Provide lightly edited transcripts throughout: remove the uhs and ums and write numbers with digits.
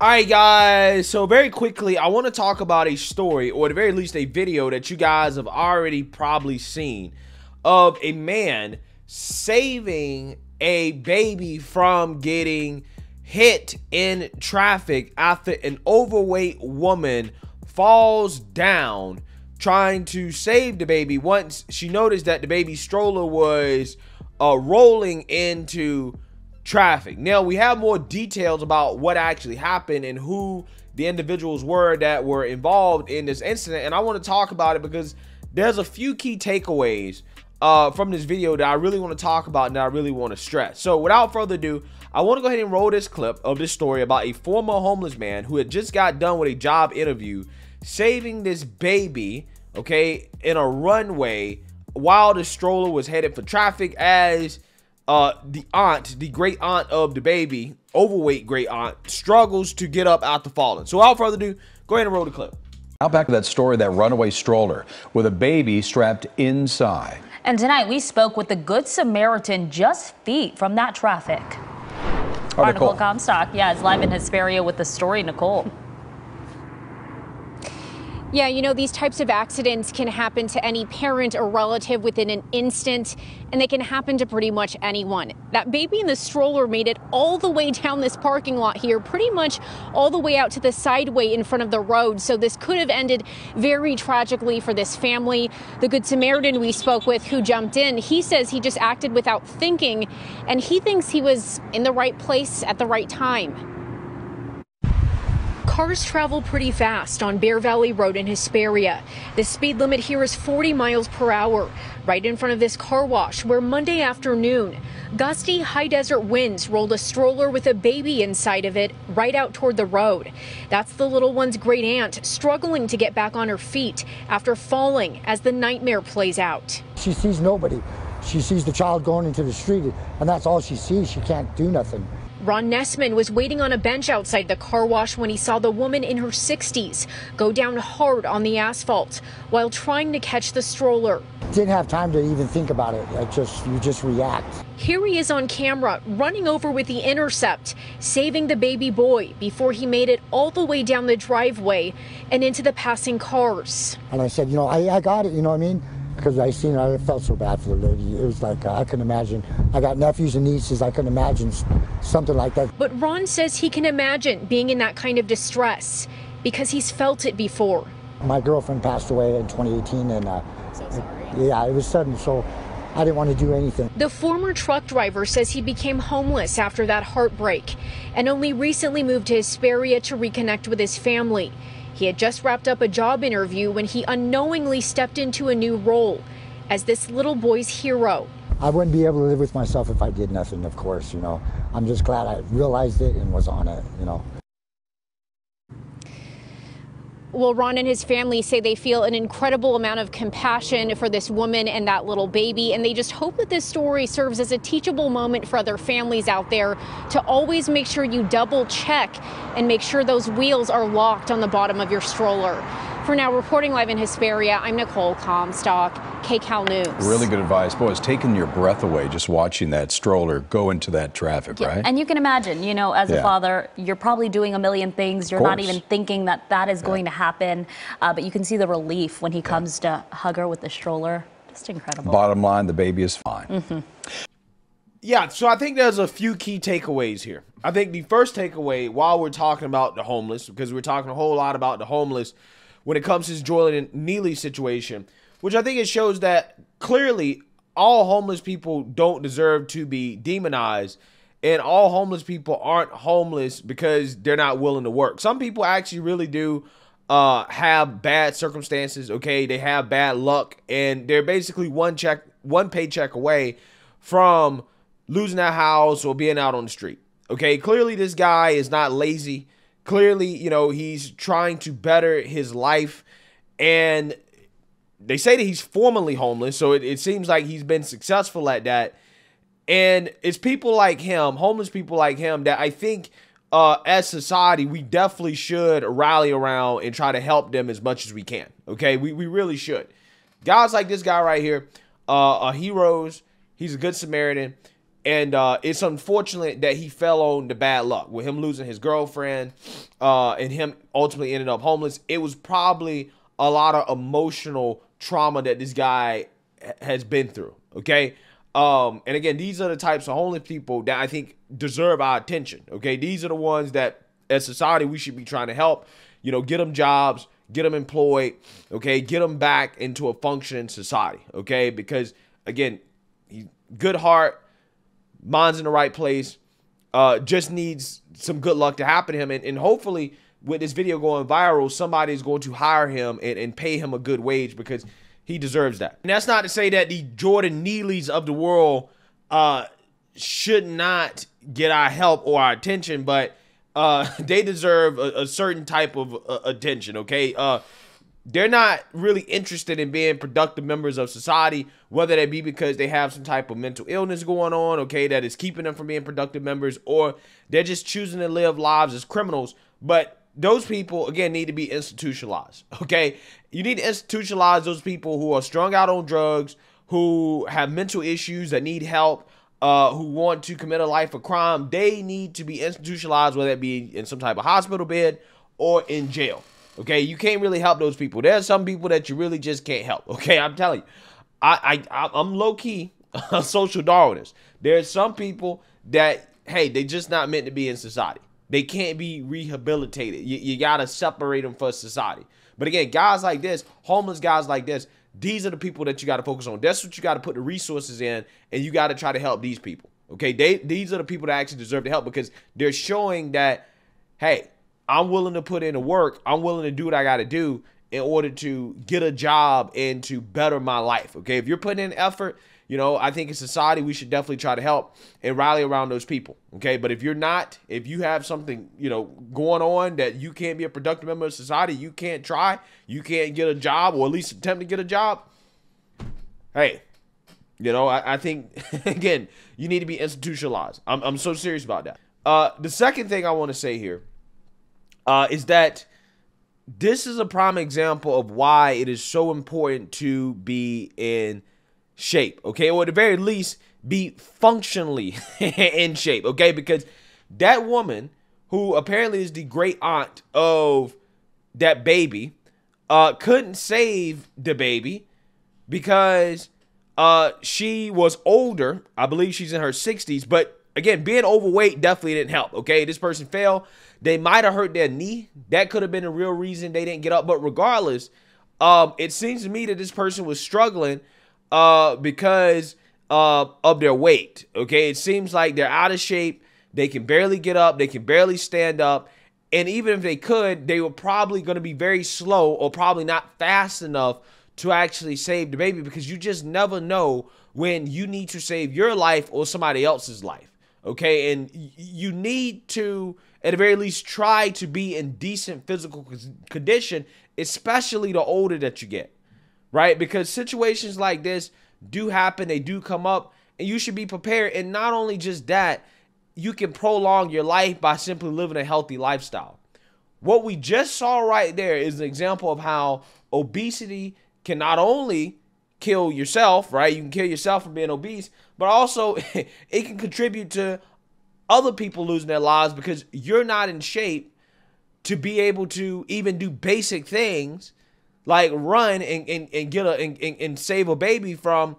Alright guys, so very quickly, I want to talk about a story, or at the very least a video that you guys have already probably seen, of a man saving a baby from getting hit in traffic after an overweight woman falls down trying to save the baby once she noticed that the baby's stroller was rolling into traffic. Now we have more details about what actually happened and who the individuals were that were involved in this incident, and I want to talk about it because there's a few key takeaways from this video that I really want to talk about and that I really want to stress. So without further ado, I want to go ahead and roll this clip of this story about a former homeless man who had just got done with a job interview saving this baby, okay, in a runway while the stroller was headed for traffic as the aunt, the great aunt of the baby, overweight great aunt, struggles to get up out the falling. So without further ado, go ahead and roll the clip. Now back to that story, that runaway stroller with a baby strapped inside. And tonight we spoke with the Good Samaritan just feet from that traffic. Our Nicole Comstock, yeah, is live in Hesperia with the story. Nicole. Yeah, you know, these types of accidents can happen to any parent or relative within an instant, and they can happen to pretty much anyone. That baby in the stroller made it all the way down this parking lot here, pretty much all the way out to the sideway in front of the road. So this could have ended very tragically for this family. The Good Samaritan we spoke with who jumped in, he says he just acted without thinking, and he thinks he was in the right place at the right time. Cars travel pretty fast on Bear Valley Road in Hesperia. The speed limit here is 40 miles per hour, right in front of this car wash where Monday afternoon, gusty high desert winds rolled a stroller with a baby inside of it right out toward the road. That's the little one's great aunt struggling to get back on her feet after falling as the nightmare plays out. She sees nobody. She sees the child going into the street, and that's all she sees. She can't do nothing. Ron Nessman was waiting on a bench outside the car wash when he saw the woman in her 60s go down hard on the asphalt while trying to catch the stroller. Didn't have time to even think about it. You just react. Here he is on camera running over with the Intercept, saving the baby boy before he made it all the way down the driveway and into the passing cars. And I said, you know, I got it, you know what I mean? Because I seen it, I felt so bad for the lady. It was like, I couldn't imagine. I got nephews and nieces, I couldn't imagine something like that. But Ron says he can imagine being in that kind of distress because he's felt it before. My girlfriend passed away in 2018, and so sorry. Yeah, it was sudden, so I didn't want to do anything. The former truck driver says he became homeless after that heartbreak and only recently moved to Hesperia to reconnect with his family. He had just wrapped up a job interview when he unknowingly stepped into a new role as this little boy's hero. I wouldn't be able to live with myself if I did nothing, of course, you know. I'm just glad I realized it and was on it, you know. Well, Ron and his family say they feel an incredible amount of compassion for this woman and that little baby, and they just hope that this story serves as a teachable moment for other families out there to always make sure you double check and make sure those wheels are locked on the bottom of your stroller. For now, reporting live in Hesperia, I'm Nicole Comstock, KCAL News. Really good advice. Boy, it's taking your breath away just watching that stroller go into that traffic, yeah, right? And you can imagine, you know, as a father, you're probably doing a million things. You're not even thinking that that is going to happen. But you can see the relief when he comes to hug her with the stroller. Just incredible. Bottom line, the baby is fine. Yeah, so I think there's a few key takeaways here. I think the first takeaway, while we're talking about the homeless, because we're talking a whole lot about the homeless, when it comes to this Jordan Neely situation, which I think it shows that clearly all homeless people don't deserve to be demonized, and all homeless people aren't homeless because they're not willing to work. Some people actually really do have bad circumstances, okay? They have bad luck, and they're basically one paycheck away from losing their house or being out on the street, okay? Clearly this guy is not lazy. Clearly, you know, he's trying to better his life, and they say that he's formerly homeless, so it seems like he's been successful at that. And it's people like him, homeless people like him, that I think as society, we definitely should rally around and try to help them as much as we can, okay? We really should. Guys like this guy right here are heroes. He's a good Samaritan. And it's unfortunate that he fell on the bad luck with him losing his girlfriend and him ultimately ended up homeless. It was probably a lot of emotional trauma that this guy has been through. Okay. And again, these are the types of homeless people that I think deserve our attention. Okay. These are the ones that as society, we should be trying to help, you know, get them jobs, get them employed. Okay. Get them back into a functioning society. Okay. Because again, good heart, mind's in the right place, just needs some good luck to happen to him. And hopefully with this video going viral, somebody is going to hire him and pay him a good wage because he deserves that. And that's not to say that the Jordan Neelys of the world should not get our help or our attention, but they deserve a certain type of attention, okay? They're not really interested in being productive members of society, whether that be because they have some type of mental illness going on, okay, that is keeping them from being productive members, or they're just choosing to live lives as criminals. But those people, again, need to be institutionalized, okay? You need to institutionalize those people who are strung out on drugs, who have mental issues, that need help, who want to commit a life of crime. They need to be institutionalized, whether that be in some type of hospital bed or in jail. Okay, you can't really help those people. There are some people that you really just can't help. Okay, I'm telling you, I'm low-key a social Darwinist. There are some people that, hey, they just not meant to be in society. They can't be rehabilitated. You got to separate them from society. But again, guys like this, homeless guys like this, these are the people that you got to focus on. That's what you got to put the resources in, and you got to try to help these people. Okay, these are the people that actually deserve the help because they're showing that, hey, I'm willing to put in the work. I'm willing to do what I got to do in order to get a job and to better my life. Okay. If you're putting in effort, you know, I think in society, we should definitely try to help and rally around those people. Okay. But if you're not, if you have something, you know, going on that you can't be a productive member of society, you can't try, you can't get a job or at least attempt to get a job. Hey, you know, I think again, you need to be institutionalized. I'm so serious about that. The second thing I want to say here, is that this is a prime example of why it is so important to be in shape, okay? Or at the very least, be functionally in shape, okay? Because that woman, who apparently is the great aunt of that baby, couldn't save the baby because she was older. I believe she's in her 60s, but again, being overweight definitely didn't help, okay? This person fell. They might have hurt their knee. That could have been the real reason they didn't get up. But regardless, it seems to me that this person was struggling because of their weight, okay? It seems like they're out of shape. They can barely get up. They can barely stand up. And even if they could, they were probably going to be very slow or probably not fast enough to actually save the baby because you just never know when you need to save your life or somebody else's life. Okay, and you need to, at the very least, try to be in decent physical condition, especially the older that you get, right? Because situations like this do happen, they do come up, and you should be prepared. And not only just that, you can prolong your life by simply living a healthy lifestyle. What we just saw right there is an example of how obesity can not only kill yourself, right? You can kill yourself from being obese, but also it can contribute to other people losing their lives because you're not in shape to be able to even do basic things like run and get and save a baby from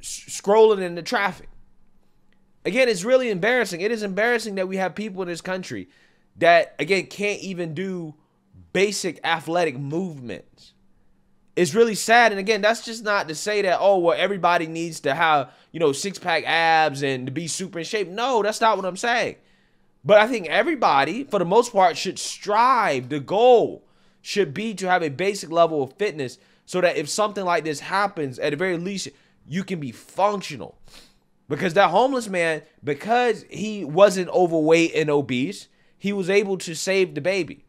scrolling in the traffic. Again, it's really embarrassing. It is embarrassing that we have people in this country that, again, can't even do basic athletic movements. It's really sad. And again, that's just not to say that, oh, well, everybody needs to have, you know, six-pack abs and to be super in shape. No, that's not what I'm saying. But I think everybody, for the most part, should strive. The goal should be to have a basic level of fitness so that if something like this happens, at the very least, you can be functional. Because that homeless man, because he wasn't overweight and obese, he was able to save the baby.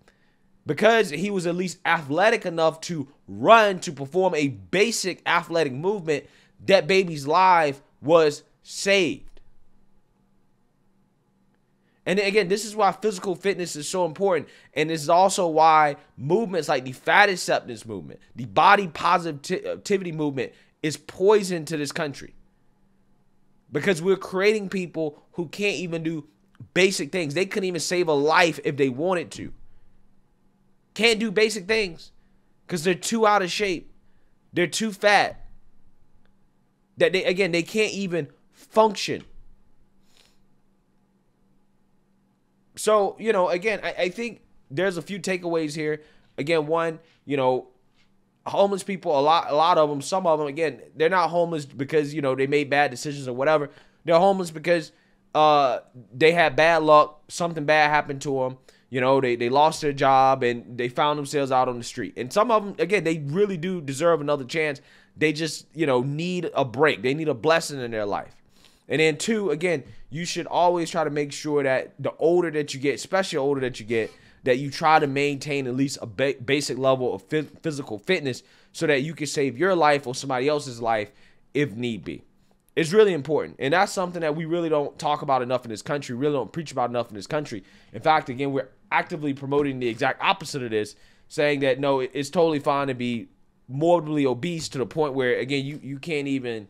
Because he was at least athletic enough to run, to perform a basic athletic movement, that baby's life was saved. And again, this is why physical fitness is so important. And this is also why movements like the fat acceptance movement, the body positivity movement is poison to this country. because we're creating people who can't even do basic things. They couldn't even save a life if they wanted to. Can't do basic things because they're too out of shape. They're too fat. That they, again, they can't even function. So, you know, again, I think there's a few takeaways here. Again, one, you know, homeless people, a lot of them, some of them, again, they're not homeless because, you know, they made bad decisions or whatever. They're homeless because they had bad luck. Something bad happened to them. You know, they lost their job and they found themselves out on the street. And some of them, again, they really do deserve another chance. They just, you know, need a break. They need a blessing in their life. And then two, again, you should always try to make sure that the older that you get, especially the older that you get, that you try to maintain at least a basic level of physical fitness so that you can save your life or somebody else's life if need be. It's really important. And that's something that we really don't talk about enough in this country, really don't preach about enough in this country. In fact, again, we're actively promoting the exact opposite of this, saying that, no, it's totally fine to be morbidly obese to the point where, again, you can't even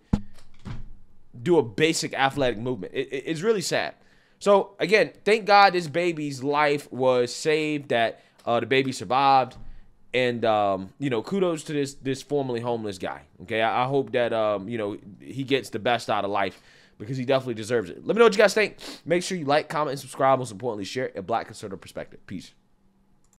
do a basic athletic movement. It's really sad. So again, thank God this baby's life was saved, that the baby survived, and you know, kudos to this formerly homeless guy. Okay, I hope that you know, he gets the best out of life, because he definitely deserves it. Let me know what you guys think. Make sure you like, comment, and subscribe. Most importantly, share a Black Conservative Perspective. Peace.